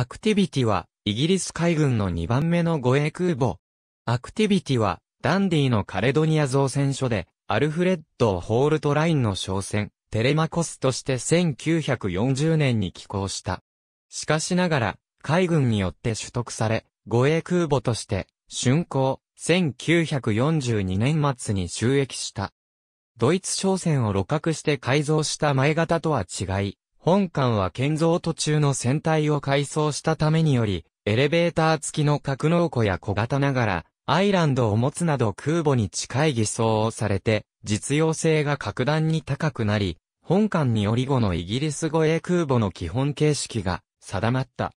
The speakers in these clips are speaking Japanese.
アクティビティは、イギリス海軍の2番目の護衛空母。アクティビティは、ダンディのカレドニア造船所で、アルフレッド・ホールトラインの商船、テレマコスとして1940年に寄港した。しかしながら、海軍によって取得され、護衛空母として、竣工、1942年末に就役した。ドイツ商船を鹵獲して改造した前型とは違い、本艦は建造途中の船体を改装したためにより、エレベーター付きの格納庫や小型ながら、アイランドを持つなど空母に近い偽装をされて、実用性が格段に高くなり、本艦により後のイギリス護衛空母の基本形式が定まった。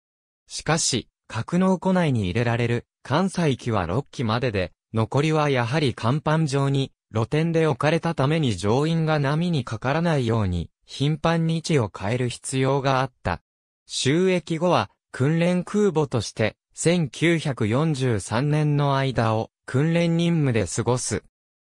しかし、格納庫内に入れられる艦載機は6機までで、残りはやはり甲板上に、露天で置かれたために乗員が波にかからないように、頻繁に位置を変える必要があった。就役後は、訓練空母として、1943年の間を訓練任務で過ごす。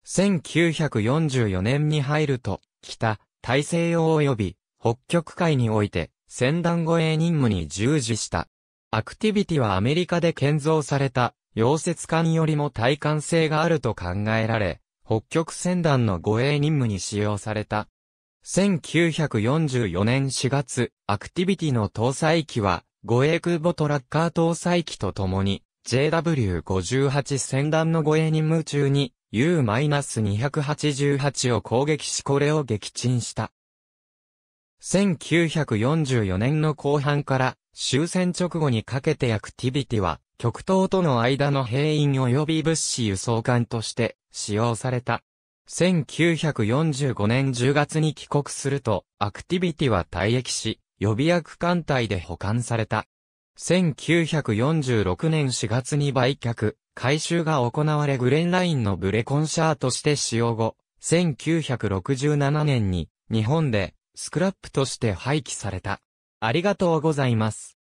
1944年に入ると、北、大西洋及び、北極海において、船団護衛任務に従事した。アクティビティはアメリカで建造された、溶接艦よりも耐艦性があると考えられ、北極船団の護衛任務に使用された。1944年4月、アクティビティの搭載機は、護衛空母トラッカー搭載機とともに、JW58 船団の護衛任務中に、U-288 を攻撃しこれを撃沈した。1944年の後半から、終戦直後にかけてアクティビティは、極東との間の兵員及び物資輸送艦として使用された。1945年10月に帰国すると、アクティビティは退役し、予備役艦隊で保管された。1946年4月に売却、回収が行われグレンラインのブレコンシャーとして使用後、1967年に日本でスクラップとして廃棄された。ありがとうございます。